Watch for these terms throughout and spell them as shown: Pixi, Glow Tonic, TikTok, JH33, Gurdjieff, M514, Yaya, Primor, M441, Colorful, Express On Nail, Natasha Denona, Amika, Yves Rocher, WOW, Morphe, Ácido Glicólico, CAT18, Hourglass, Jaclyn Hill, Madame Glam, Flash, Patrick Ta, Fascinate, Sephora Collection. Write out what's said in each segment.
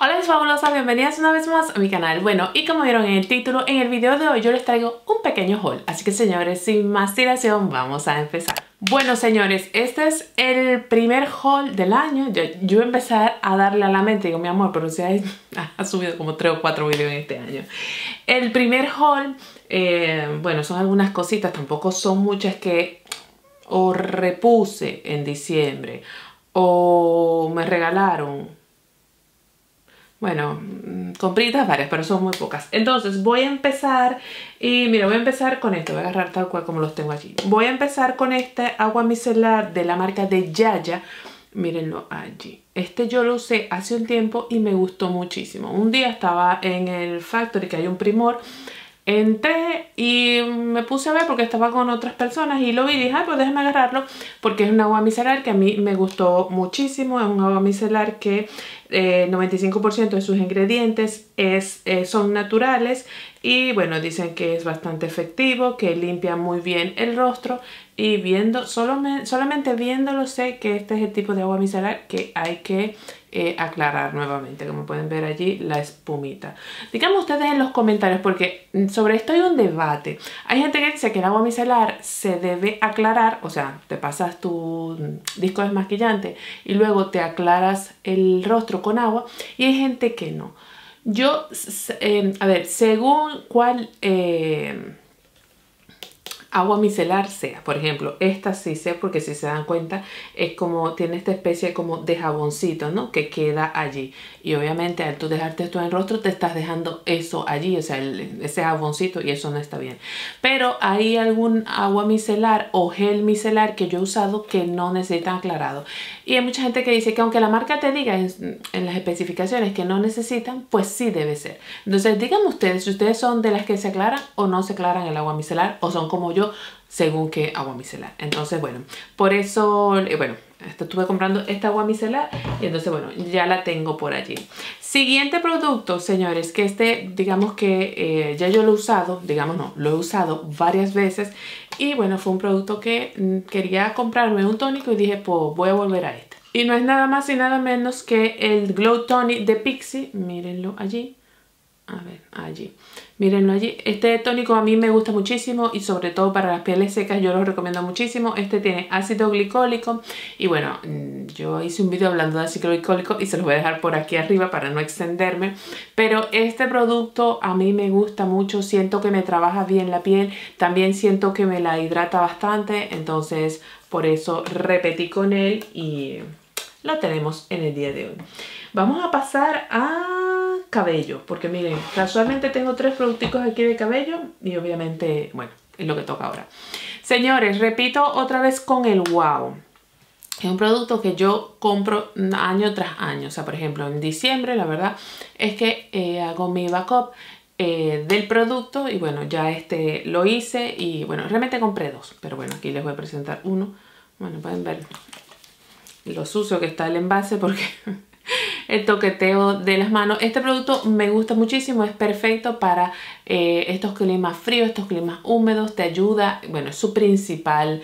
Hola mis fabulosas, bienvenidas una vez más a mi canal. Bueno, y como vieron en el título, en el video de hoy yo les traigo un pequeño haul. Así que señores, sin más dilación, vamos a empezar. Bueno señores, este es el primer haul del año. Yo empecé a darle a la mente, digo mi amor, pero usted ha subido como 3 o 4 videos en este año. El primer haul, bueno, son algunas cositas, tampoco son muchas que o repuse en diciembre o me regalaron. Bueno, compritas varias, pero son muy pocas. Entonces voy a empezar, y mira, voy a empezar con esto, voy a agarrar tal cual como los tengo allí. Voy a empezar con este agua micelar de la marca de Yaya, mírenlo allí. Este yo lo usé hace un tiempo y me gustó muchísimo. Un día estaba en el Factory, que hay un Primor, entré y me puse a ver porque estaba con otras personas y lo vi y dije, ah, pues déjame agarrarlo porque es un agua micelar que a mí me gustó muchísimo. Es un agua micelar que el 95% de sus ingredientes son naturales y bueno, dicen que es bastante efectivo, que limpia muy bien el rostro y solamente viéndolo sé que este es el tipo de agua micelar que hay que aclarar nuevamente, como pueden ver allí la espumita. Díganme ustedes en los comentarios porque sobre esto hay un debate. Hay gente que dice que el agua micelar se debe aclarar, o sea, te pasas tu disco desmaquillante y luego te aclaras el rostro con agua, y hay gente que no. Yo, a ver, según cuál agua micelar sea, por ejemplo, esta sí sé porque si se dan cuenta es como tiene esta especie como de jaboncito, ¿no? Que queda allí y obviamente al tú dejarte esto en el rostro te estás dejando eso allí, o sea, ese jaboncito, y eso no está bien. Pero hay algún agua micelar o gel micelar que yo he usado que no necesitan aclarado, y hay mucha gente que dice que aunque la marca te diga en las especificaciones que no necesitan, pues sí debe ser. Entonces díganme ustedes si ustedes son de las que se aclaran o no se aclaran el agua micelar, o son como yo según qué agua micelar. Entonces bueno, por eso, bueno, estuve comprando esta agua micelar y entonces bueno, ya la tengo por allí. Siguiente producto señores, que este digamos que ya yo lo he usado, digamos no, lo he usado varias veces y bueno, fue un producto que quería comprarme un tónico y dije pues voy a volver a este. Y no es nada más y nada menos que el Glow Tonic de Pixi, mírenlo allí. A ver, allí. Mírenlo allí. Este tónico a mí me gusta muchísimo y sobre todo para las pieles secas yo lo recomiendo muchísimo. Este tiene ácido glicólico y bueno, yo hice un video hablando de ácido glicólico y se los voy a dejar por aquí arriba para no extenderme. Pero este producto a mí me gusta mucho, siento que me trabaja bien la piel, también siento que me la hidrata bastante, entonces por eso repetí con él y lo tenemos en el día de hoy. Vamos a pasar a cabello, porque miren, casualmente tengo 3 producticos aquí de cabello y obviamente, bueno, es lo que toca ahora. Señores, repito otra vez con el WOW. Es un producto que yo compro año tras año, o sea, por ejemplo, en diciembre la verdad es que hago mi backup del producto y bueno, ya este lo hice y bueno, realmente compré 2, pero bueno, aquí les voy a presentar uno. Bueno, pueden ver lo sucio que está el envase porque el toqueteo de las manos. Este producto me gusta muchísimo, es perfecto para estos climas fríos, estos climas húmedos, te ayuda, bueno, su principal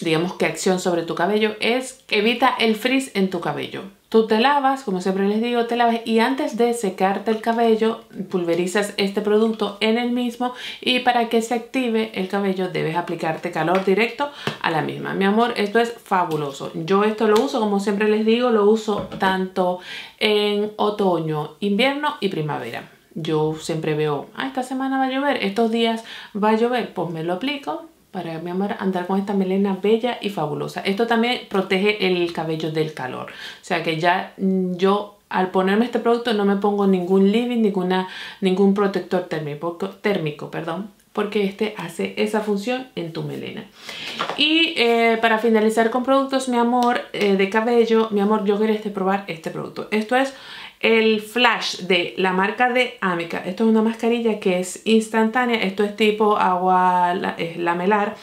digamos que acción sobre tu cabello es que evita el frizz en tu cabello. Tú te lavas, como siempre les digo, te lavas y antes de secarte el cabello pulverizas este producto en el mismo y para que se active el cabello debes aplicarte calor directo a la misma. Mi amor, esto es fabuloso. Yo esto lo uso, como siempre les digo, lo uso tanto en otoño, invierno y primavera. Yo siempre veo, ah, esta semana va a llover, estos días va a llover, pues me lo aplico para, mi amor, andar con esta melena bella y fabulosa. Esto también protege el cabello del calor. O sea que ya yo al ponerme este producto no me pongo ningún leave-in, ningún protector térmico, perdón, porque este hace esa función en tu melena. Y para finalizar con productos, mi amor, de cabello, mi amor, yo quería probar este producto. Esto es el Flash de la marca de Amika. Esto es una mascarilla que es instantánea. Esto es tipo agua lamelar.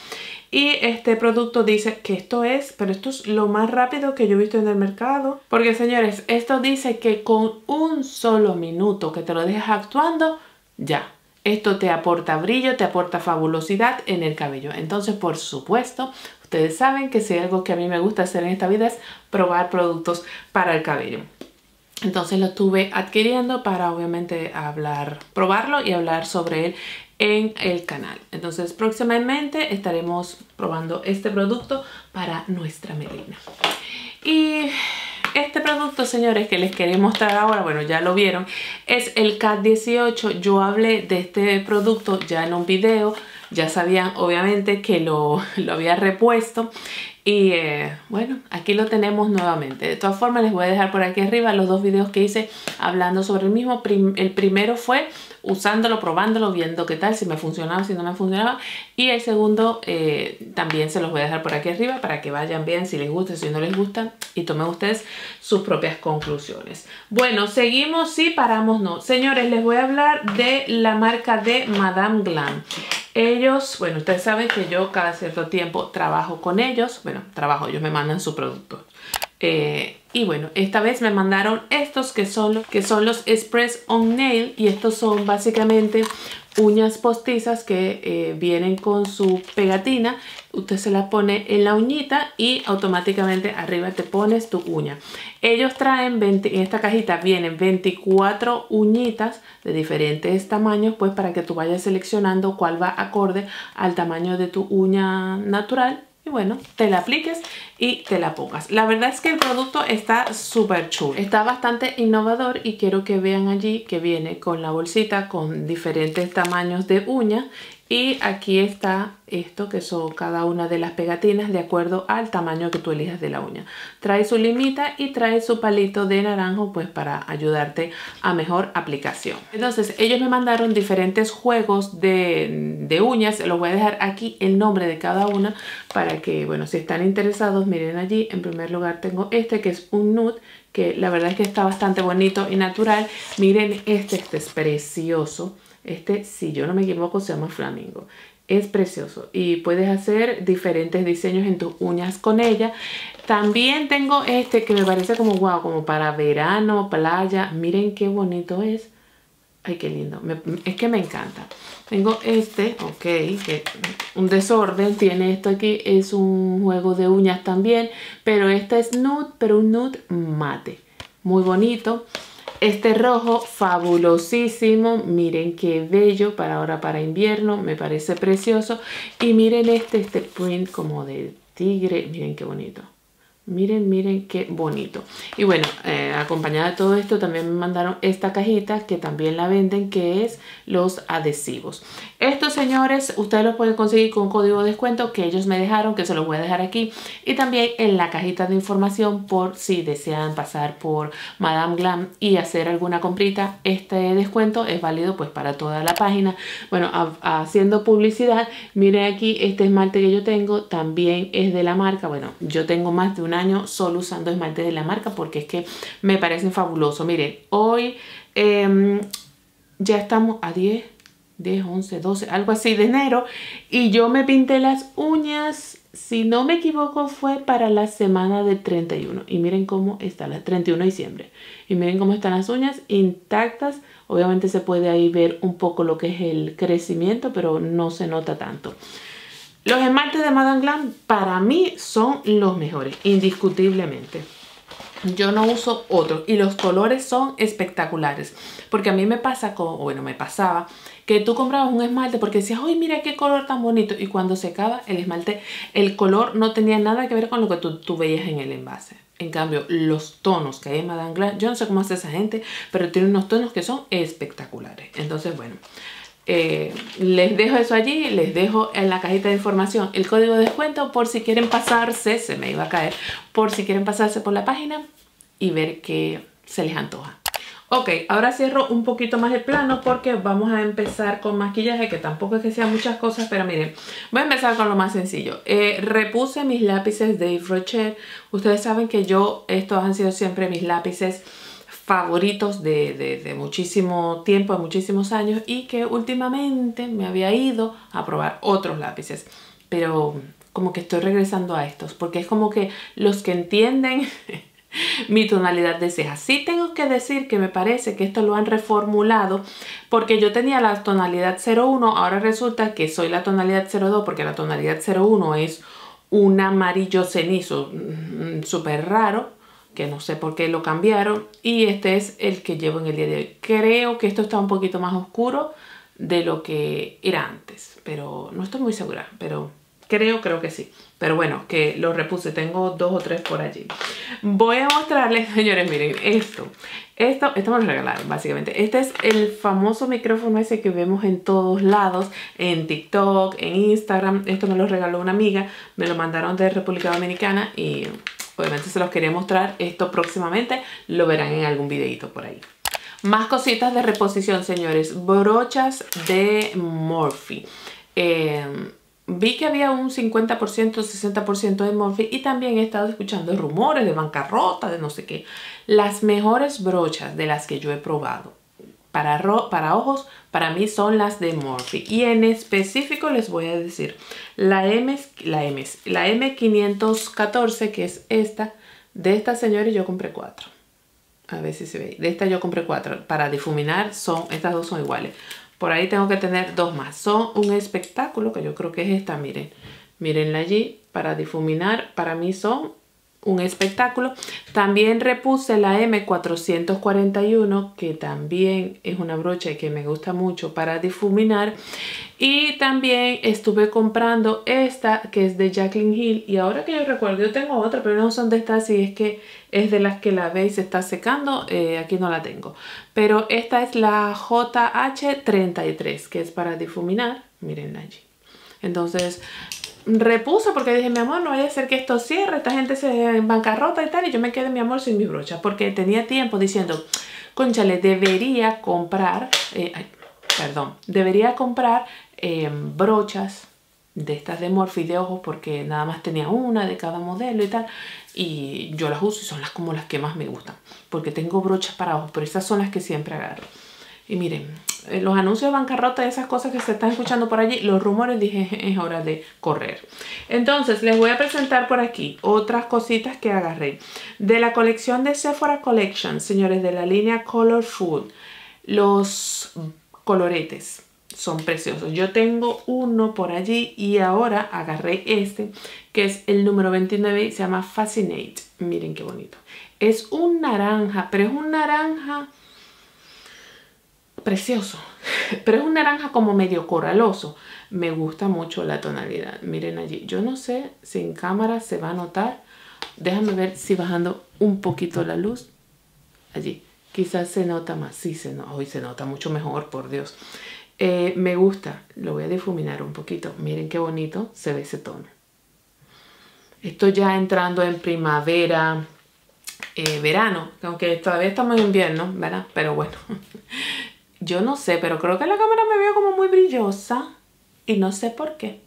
Y este producto dice que esto es, pero esto es lo más rápido que yo he visto en el mercado. Porque señores, esto dice que con un solo minuto que te lo dejas actuando, ya. Esto te aporta brillo, te aporta fabulosidad en el cabello. Entonces, por supuesto, ustedes saben que si hay algo que a mí me gusta hacer en esta vida es probar productos para el cabello. Entonces lo estuve adquiriendo para obviamente hablar, probarlo y hablar sobre él en el canal. Entonces próximamente estaremos probando este producto para nuestra melena. Y este producto, señores, que les quería mostrar ahora, bueno, ya lo vieron, es el CAT18. Yo hablé de este producto ya en un video, ya sabían obviamente que lo había repuesto. Y bueno, aquí lo tenemos nuevamente. De todas formas, les voy a dejar por aquí arriba los dos videos que hice hablando sobre el mismo. El primero fue usándolo, probándolo, viendo qué tal, si me funcionaba, si no me funcionaba. Y el segundo también se los voy a dejar por aquí arriba para que vayan, vean si les gusta, si no les gusta, y tomen ustedes sus propias conclusiones. Bueno, seguimos, sí, paramos, no. Señores, les voy a hablar de la marca de Madame Glam. Ellos, bueno, ustedes saben que yo cada cierto tiempo trabajo con ellos. Bueno, ellos me mandan su producto. Y bueno, esta vez me mandaron estos que son los Express On Nail. Y estos son básicamente uñas postizas que vienen con su pegatina. Usted se la pone en la uñita y automáticamente arriba te pones tu uña. Ellos traen, en esta cajita vienen 24 uñitas de diferentes tamaños, pues para que tú vayas seleccionando cuál va acorde al tamaño de tu uña natural. Y bueno, te la apliques y te la pongas. La verdad es que el producto está súper chulo, está bastante innovador, y quiero que vean allí que viene con la bolsita con diferentes tamaños de uña. Y aquí está esto, que son cada una de las pegatinas de acuerdo al tamaño que tú elijas de la uña. Trae su limita y trae su palito de naranjo, pues para ayudarte a mejor aplicación. Entonces ellos me mandaron diferentes juegos de uñas. Los voy a dejar aquí el nombre de cada una para que, bueno, si están interesados, miren allí. En primer lugar tengo este, que es un nude, que la verdad es que está bastante bonito y natural. Miren, este es precioso. Este, si yo no me equivoco, se llama Flamingo. Es precioso y puedes hacer diferentes diseños en tus uñas con ella. También tengo este que me parece como wow, como para verano, playa. Miren qué bonito es. Ay, qué lindo. Es que me encanta. Tengo este, ok, que un desorden. Tiene esto aquí, es un juego de uñas también. Pero este es nude, pero un nude mate. Muy bonito. Este rojo, fabulosísimo, miren qué bello, para ahora, para invierno, me parece precioso. Y miren este print como de tigre, miren qué bonito. Miren, miren qué bonito. Y bueno, acompañada de todo esto también me mandaron esta cajita que también la venden, que es los adhesivos. Estos, señores, ustedes los pueden conseguir con código de descuento que ellos me dejaron, que se los voy a dejar aquí. Y también en la cajita de información, por si desean pasar por Madame Glam y hacer alguna comprita. Este descuento es válido pues para toda la página. Bueno, haciendo publicidad, miren aquí este esmalte que yo tengo, también es de la marca. Bueno, yo tengo más de una año solo usando esmaltes de la marca porque es que me parecen fabulosos. Miren, hoy ya estamos a 10, 11, 12, algo así de enero, y yo me pinté las uñas, si no me equivoco, fue para la semana del 31, y miren cómo está la 31 de diciembre, y miren cómo están las uñas intactas. Obviamente se puede ahí ver un poco lo que es el crecimiento, pero no se nota tanto. Los esmaltes de Madame Glam para mí son los mejores, indiscutiblemente. Yo no uso otros y los colores son espectaculares. Porque a mí me pasa, me pasaba, que tú comprabas un esmalte porque decías, ¡ay, mira qué color tan bonito! Y cuando se acaba el esmalte, el color no tenía nada que ver con lo que tú veías en el envase. En cambio, los tonos que hay en Madame Glam, yo no sé cómo hace esa gente, pero tiene unos tonos que son espectaculares. Entonces, bueno... les dejo eso allí, les dejo en la cajita de información el código de descuento por si quieren pasarse, se me iba a caer, por si quieren pasarse por la página y ver qué se les antoja. Ok, ahora cierro un poquito más el plano porque vamos a empezar con maquillaje, que tampoco es que sean muchas cosas, pero miren, voy a empezar con lo más sencillo. Repuse mis lápices de Yves Rocher. Ustedes saben que estos han sido siempre mis lápices favoritos de muchísimo tiempo, de muchísimos años, y que últimamente me había ido a probar otros lápices, pero como que estoy regresando a estos porque es como que los que entienden mi tonalidad de cejas. Sí tengo que decir que me parece que esto lo han reformulado, porque yo tenía la tonalidad 01, ahora resulta que soy la tonalidad 02, porque la tonalidad 01 es un amarillo cenizo súper raro. que no sé por qué lo cambiaron, y este es el que llevo en el día de hoy. Creo que esto está un poquito más oscuro de lo que era antes, pero no estoy muy segura, pero creo que sí. Pero bueno, que lo repuse, tengo 2 o 3 por allí. Voy a mostrarles, señores, miren, esto me lo regalaron básicamente. Este es el famoso micrófono ese que vemos en todos lados, en TikTok, en Instagram. Esto me lo regaló una amiga, me lo mandaron de República Dominicana y obviamente se los quería mostrar. Esto próximamente lo verán en algún videito por ahí. Más cositas de reposición, señores. Brochas de Morphe. Vi que había un 50%, 60% de Morphe, y también he estado escuchando rumores de bancarrota, de no sé qué. Las mejores brochas de las que yo he probado para ojos, para mí son las de Morphe. Y en específico les voy a decir la M514, que es esta. De esta, señores, yo compré 4. A ver si se ve. De esta yo compré 4. Para difuminar, estas dos son iguales. Por ahí tengo que tener 2 más. Son un espectáculo, que yo creo que es esta, miren. Mírenla allí. Para difuminar, para mí son un espectáculo. También repuse la M441, que también es una brocha que me gusta mucho para difuminar. Y también estuve comprando esta, que es de Jaclyn Hill. Y ahora que yo recuerdo, yo tengo otra, pero no son de estas, y es que es de las que la veis se está secando. Aquí no la tengo. Pero esta es la JH33, que es para difuminar. Mírenla allí. Entonces repuse porque dije, mi amor, no vaya a ser que esto cierre, esta gente se en bancarrota y tal, y yo me quedé, mi amor, sin mi brocha, porque tenía tiempo diciendo, conchale, debería comprar, brochas de estas de Morphe de ojos, porque nada más tenía una de cada modelo y tal, y yo las uso y son como las que más me gustan, porque tengo brochas para ojos, pero esas son las que siempre agarro. Y miren, los anuncios de bancarrota y esas cosas que se están escuchando por allí, los rumores, dije, es hora de correr. Entonces, les voy a presentar por aquí otras cositas que agarré. De la colección de Sephora Collection, señores, de la línea Colorful, los coloretes son preciosos. Yo tengo uno por allí y ahora agarré este, que es el número 29 y se llama Fascinate. Miren qué bonito. Es un naranja, pero es un naranja precioso, pero es un naranja como medio coraloso. Me gusta mucho la tonalidad. Miren allí, yo no sé si en cámara se va a notar. Déjame ver si bajando un poquito la luz. Allí, quizás se nota más. Sí, hoy se nota mucho mejor, por Dios. Me gusta, lo voy a difuminar un poquito. Miren qué bonito se ve ese tono. Esto ya entrando en primavera, verano, aunque todavía estamos en invierno, ¿verdad? Pero bueno. Yo no sé, pero creo que la cámara me veo como muy brillosa y no sé por qué.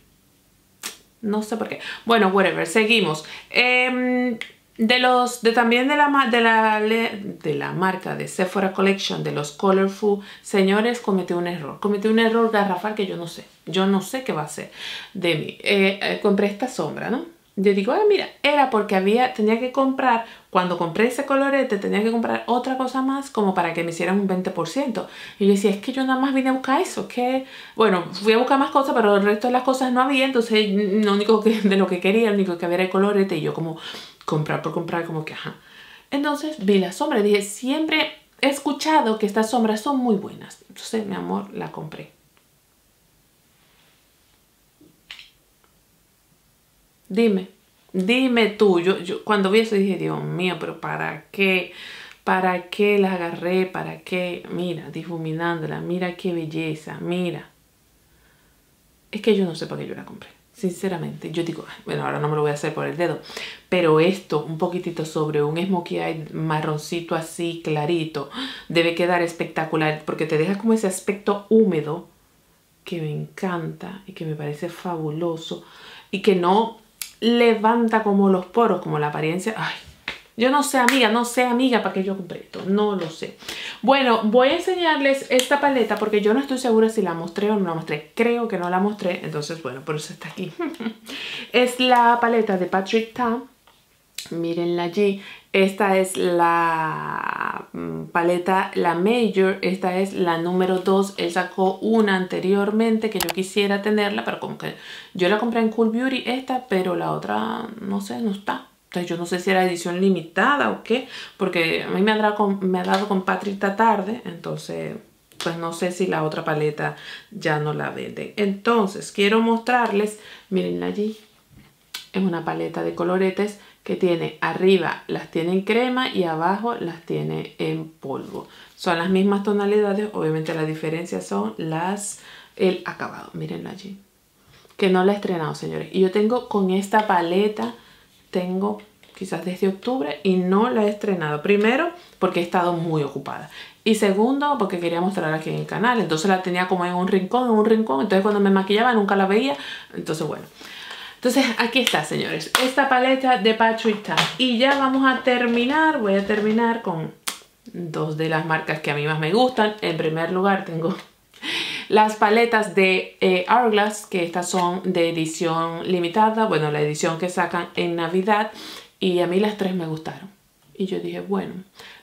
No sé por qué. Bueno, whatever, seguimos. También de la marca de Sephora Collection, de los Colorful, señores, cometí un error. Cometí un error garrafal que yo no sé. Yo no sé qué va a ser de mí. Compré esta sombra, ¿no? Yo digo, ah, mira, era porque tenía que comprar, cuando compré ese colorete, tenía que comprar otra cosa más como para que me hicieran un 20%. Y yo decía, es que yo nada más vine a buscar eso, que, bueno, fui a buscar más cosas, pero el resto de las cosas no había, entonces lo único que, de lo que quería, lo único que había era el colorete, y yo como comprar por comprar, como que ajá. Entonces vi la sombra y dije, siempre he escuchado que estas sombras son muy buenas. Entonces, mi amor, la compré. Dime tú, yo cuando vi eso dije, Dios mío, pero para qué las agarré, para qué, mira, difuminándola, mira qué belleza, mira. Es que yo no sé para qué yo la compré, sinceramente. Yo digo, bueno, ahora no me lo voy a hacer por el dedo, pero esto, un poquitito sobre un smokey eye marroncito así, clarito, debe quedar espectacular, porque te deja como ese aspecto húmedo que me encanta y que me parece fabuloso, y que no levanta como los poros, como la apariencia. Ay, yo no sé, amiga, para qué yo compré esto, no lo sé. Bueno, voy a enseñarles esta paleta porque yo no estoy segura si la mostré o no la mostré. Creo que no la mostré, entonces bueno, por eso está aquí. Es la paleta de Patrick Ta, mírenla allí. Esta es la paleta, la Major, esta es la número 2. Él sacó una anteriormente que yo quisiera tenerla, pero como que yo la compré en Cool Beauty esta, pero la otra, no sé, no está. Entonces yo no sé si era edición limitada o qué, porque a mí me ha dado con Patrick Ta tarde, entonces pues no sé si la otra paleta ya no la venden. Entonces quiero mostrarles, mirenla allí, es una paleta de coloretes que tiene arriba las tiene en crema y abajo las tiene en polvo. Son las mismas tonalidades, obviamente la diferencia son el acabado. Mirenla allí, que no la he estrenado, señores, y yo tengo con esta paleta, tengo quizás desde octubre y no la he estrenado. Primero, porque he estado muy ocupada. Y segundo, porque quería mostrarla aquí en el canal. Entonces la tenía como en un rincón, Entonces cuando me maquillaba nunca la veía. Entonces bueno. Entonces aquí está, señores, esta paleta de Patrick Ta. Y ya vamos a terminar. Voy a terminar con dos de las marcas que a mí más me gustan. En primer lugar tengo las paletas de Hourglass, que estas son de edición limitada, bueno, la edición que sacan en Navidad, y a mí las tres me gustaron. Y yo dije, bueno,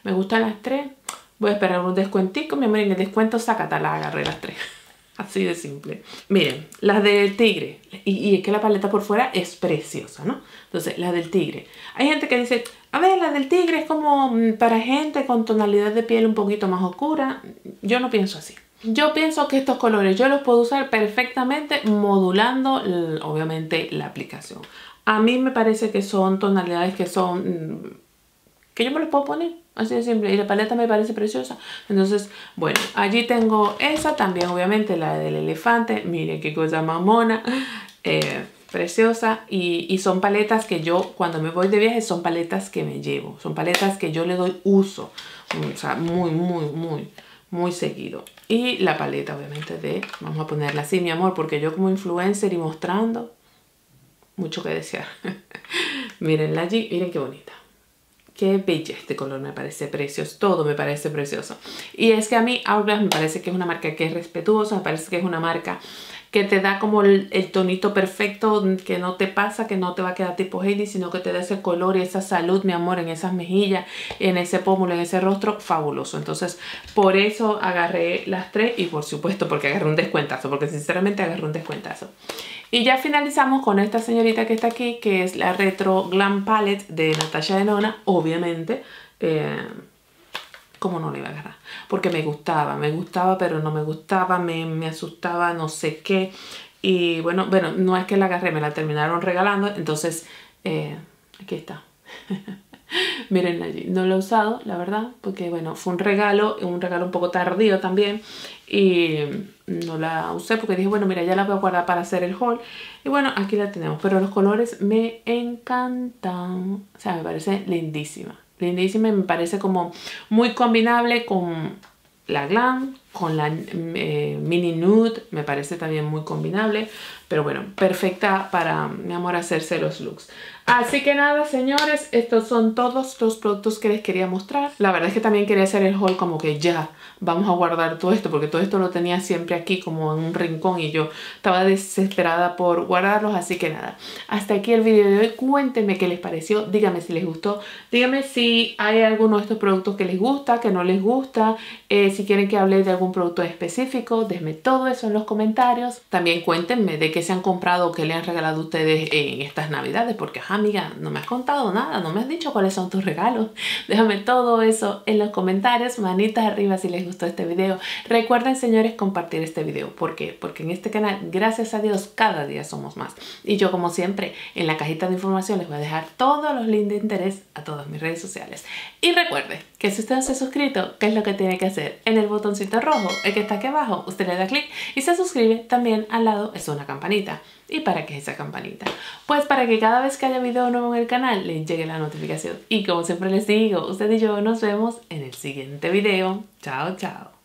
me gustan las tres, voy a esperar un descuentico, mi amor, en el descuento sácata, la agarré las tres. Así de simple. Miren, las del tigre, y es que la paleta por fuera es preciosa, ¿no? Entonces, las del tigre. Hay gente que dice, a ver, la del tigre es como para gente con tonalidad de piel un poquito más oscura. Yo no pienso así. Yo pienso que estos colores yo los puedo usar perfectamente modulando, obviamente, la aplicación. A mí me parece que son tonalidades que son... que yo me los puedo poner, así de simple. Y la paleta me parece preciosa. Entonces, bueno, allí tengo esa también, obviamente, la del elefante. Miren qué cosa más mona. Preciosa. Y son paletas que yo, cuando me voy de viaje, son paletas que me llevo. Son paletas que yo le doy uso. O sea, muy seguido. Y la paleta, obviamente, de... vamos a ponerla así, mi amor, porque yo como influencer y mostrando, mucho que desear. Mírenla allí, miren qué bonita. Qué bella, este color me parece precioso, todo me parece precioso. Y es que a mí Hourglass me parece que es una marca que es respetuosa, me parece que es una marca que te da como el tonito perfecto, que no te pasa, que no te va a quedar tipo Heidi, sino que te da ese color y esa salud, mi amor, en esas mejillas, en ese pómulo, en ese rostro, fabuloso. Entonces, por eso agarré las tres y por supuesto porque agarré un descuentazo, porque sinceramente agarré un descuentazo. Y ya finalizamos con esta señorita que está aquí, que es la Retro Glam Palette de Natasha Denona, obviamente. ¿Cómo no la iba a agarrar? Porque me gustaba, pero no me gustaba, me asustaba, no sé qué. Y bueno, no es que la agarré, me la terminaron regalando. Entonces, aquí está. Miren allí, no la he usado, la verdad, porque bueno, fue un regalo un poco tardío también, y no la usé porque dije, bueno, mira, ya la voy a guardar para hacer el haul. Y bueno, aquí la tenemos, pero los colores me encantan, o sea, me parece lindísima, lindísima, y me parece como muy combinable con la Glam, con la Mini Nude, me parece también muy combinable, pero bueno, perfecta para, mi amor, hacerse los looks. Así que nada, señores, estos son todos los productos que les quería mostrar. La verdad es que también quería hacer el haul como que ya, vamos a guardar todo esto, porque todo esto lo tenía siempre aquí como en un rincón y yo estaba desesperada por guardarlos. Así que nada, hasta aquí el video de hoy. Cuéntenme qué les pareció, díganme si les gustó, díganme si hay alguno de estos productos que les gusta, que no les gusta, si quieren que hable de algún producto específico, déjenme todo eso en los comentarios. También cuéntenme de qué se han comprado o qué le han regalado a ustedes en estas navidades, porque ajá, amiga, no me has contado nada, no me has dicho cuáles son tus regalos. Déjame todo eso en los comentarios, manitas arriba si les gustó este video. Recuerden, señores, compartir este video. ¿Por qué? Porque en este canal, gracias a Dios, cada día somos más. Y yo, como siempre, en la cajita de información les voy a dejar todos los links de interés a todas mis redes sociales. Y recuerden que si usted no se ha suscrito, ¿qué es lo que tiene que hacer? En el botoncito rojo, el que está aquí abajo, usted le da clic y se suscribe. También al lado es una campanita. ¿Y para qué es esa campanita? Pues para que cada vez que haya video nuevo en el canal les llegue la notificación. Y como siempre les digo, usted y yo nos vemos en el siguiente video. Chao, chao.